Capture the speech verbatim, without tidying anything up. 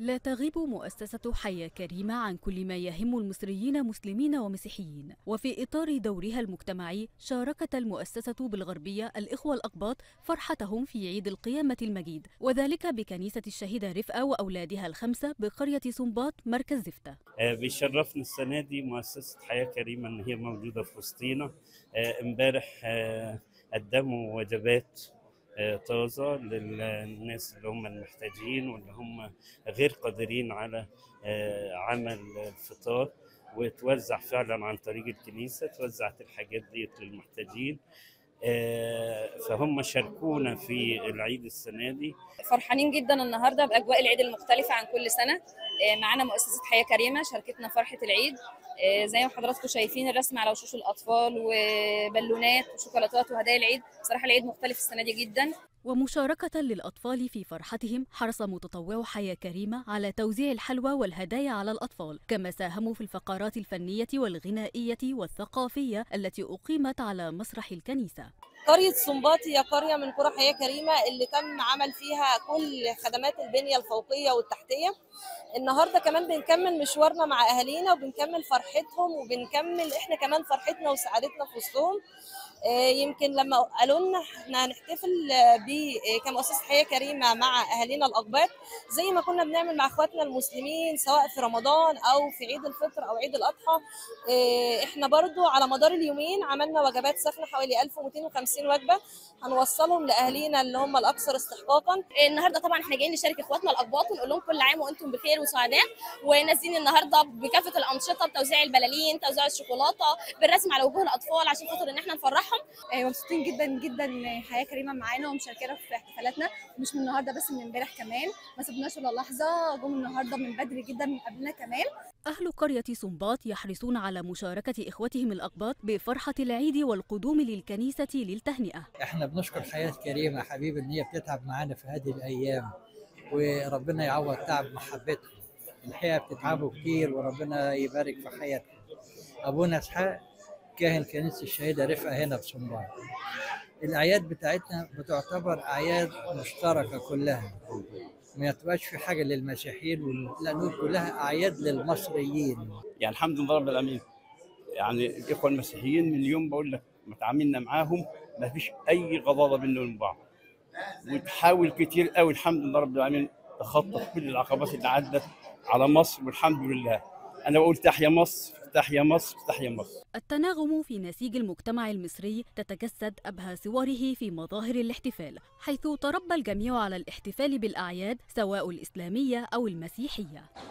لا تغيب مؤسسة حياة كريمة عن كل ما يهم المصريين مسلمين ومسيحيين، وفي إطار دورها المجتمعي شاركت المؤسسة بالغربية الإخوة الأقباط فرحتهم في عيد القيامة المجيد، وذلك بكنيسة الشهيدة رفقة وأولادها الخمسة بقرية صنباط مركز زفتة. بيشرفنا السنة دي مؤسسة حياة كريمة إن هي موجودة في وسطينا. امبارح قدموا وجبات طازة للناس اللي هم المحتاجين واللي هم غير قادرين على عمل الفطار، وتوزع فعلا عن طريق الكنيسة، توزعت الحاجات دي للمحتاجين، فهم شاركونا في العيد السنة دي. فرحانين جدا النهاردة بأجواء العيد المختلفة عن كل سنة. معنا مؤسسة حياة كريمة شاركتنا فرحة العيد، زي ما حضراتكم شايفين الرسم على وشوش الأطفال وبالونات وشوكولاتات وهدايا العيد. صراحة العيد مختلف السنة دي جدا. ومشاركة للأطفال في فرحتهم حرص متطوع حياة كريمة على توزيع الحلوى والهدايا على الأطفال، كما ساهموا في الفقرات الفنية والغنائية والثقافية التي أقيمت على مسرح الكنيسة. قرية صنباط هي قرية من قرى حياة كريمة اللي تم عمل فيها كل خدمات البنية الفوقية والتحتية. النهاردة كمان بنكمل مشوارنا مع أهالينا وبنكمل فرحتهم وبنكمل إحنا كمان فرحتنا وسعادتنا في وسطهم. يمكن لما قالوا لنا إحنا هنحتفل كمؤسسة حياة كريمة مع أهالينا الأقباط زي ما كنا بنعمل مع إخواتنا المسلمين سواء في رمضان أو في عيد الفطر أو عيد الأضحى، إحنا برضو على مدار اليومين عملنا وجبات سخنة حوالي ألف ومئتين وخمسين وجبة هنوصلهم لأهالينا اللي هم الأكثر استحقاقا. النهارده طبعا إحنا جايين نشارك إخواتنا الأقباط ونقول لهم كل عام وأنتم بخير وسعداء، ونازلين النهارده بكافة الأنشطة بتوزيع البلالين، توزيع الشوكولاتة، بالرسم على وجوه الأطفال عشان خاطر إن إحنا نفرحهم. مبسوطين جدا جدا حياة كريمة معانا ومشاركة في احتفالاتنا، مش من النهارده بس، من امبارح كمان ما سبناش ولا لحظه، جم النهارده من بدري جدا من قبلنا كمان. اهل قريه صنباط يحرصون على مشاركه اخوتهم الاقباط بفرحه العيد والقدوم للكنيسه للتهنئه. احنا بنشكر حياه كريمه حبيب ان هي بتتعب معانا في هذه الايام، وربنا يعوض تعب محبتهم. الحقيقه بتتعبوا كتير وربنا يبارك في حياتكم. ابونا اسحاق كاهن كنيسه الشهيده رفقه هنا في صنباط. الأعياد بتاعتنا بتعتبر أعياد مشتركة كلها، ما تبقاش في حاجة للمسيحيين، لأنه كلها أعياد للمصريين. يعني الحمد لله رب العالمين، يعني الإخوة المسيحيين من اليوم بقول لك تعاملنا معاهم ما فيش أي غضاضة بيننا وبين بعض، وتحاول كتير قوي الحمد لله رب العالمين تخطى كل العقبات اللي عدت على مصر، والحمد لله. أنا بقول تحيا مصر، تحيا مصر، تحيا مصر. التناغم في نسيج المجتمع المصري تتجسد أبهى صوره في مظاهر الاحتفال، حيث تربى الجميع على الاحتفال بالأعياد سواء الإسلامية أو المسيحية.